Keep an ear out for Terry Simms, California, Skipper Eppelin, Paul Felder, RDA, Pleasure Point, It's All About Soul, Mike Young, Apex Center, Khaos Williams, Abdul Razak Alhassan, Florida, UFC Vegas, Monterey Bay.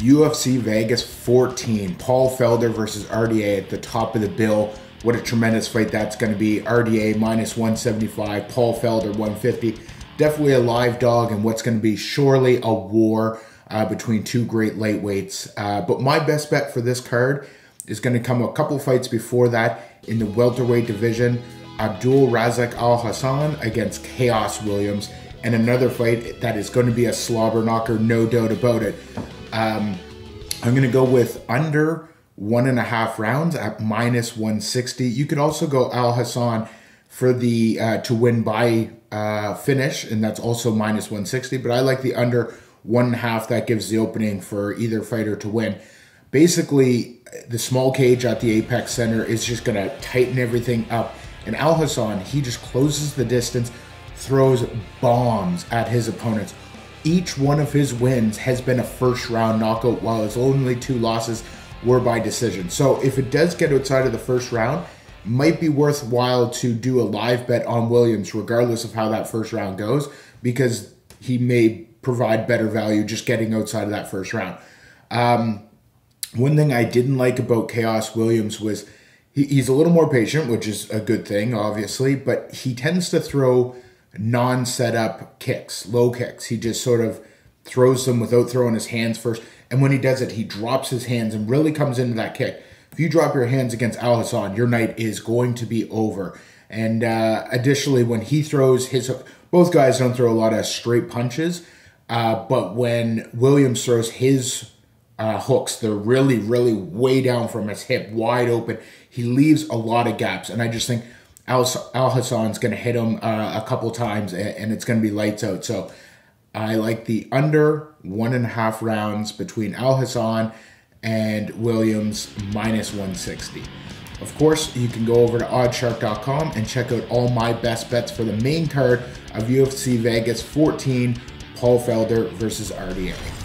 UFC Vegas 14, Paul Felder versus RDA at the top of the bill. What a tremendous fight that's going to be. RDA -175, Paul Felder 150. Definitely a live dog and what's going to be surely a war between two great lightweights. But my best bet for this card is going to come a couple fights before that in the welterweight division. Abdul Razak Alhassan against Khaos Williams, and another fight that is going to be a slobber knocker, no doubt about it. I'm going to go with under 1.5 rounds at -160. You could also go Al Hassan for the to win by finish, and that's also -160. But I like the under 1.5. That gives the opening for either fighter to win. Basically, the small cage at the Apex Center is just going to tighten everything up. And Al Hassan, he just closes the distance, throws bombs at his opponents. Each one of his wins has been a first round knockout, while his only two losses were by decision. So if it does get outside of the first round, might be worthwhile to do a live bet on Williams, regardless of how that first round goes, because he may provide better value just getting outside of that first round. One thing I didn't like about Khaos Williams was he's a little more patient, which is a good thing, obviously, but he tends to throw non-setup kicks, low kicks. He just sort of throws them without throwing his hands first. And when he does it, he drops his hands and really comes into that kick. If you drop your hands against Al Hassan, your night is going to be over. And additionally, when he throws his... Both guys don't throw a lot of straight punches, but when Williams throws his hooks, they're really, really way down from his hip, wide open. He leaves a lot of gaps. And I just think Al Hassan's going to hit him a couple times, and it's going to be lights out. So I like the under 1.5 rounds between Al Hassan and Williams -160. Of course, you can go over to OddsShark.com and check out all my best bets for the main card of UFC Vegas 14, Paul Felder versus RDA.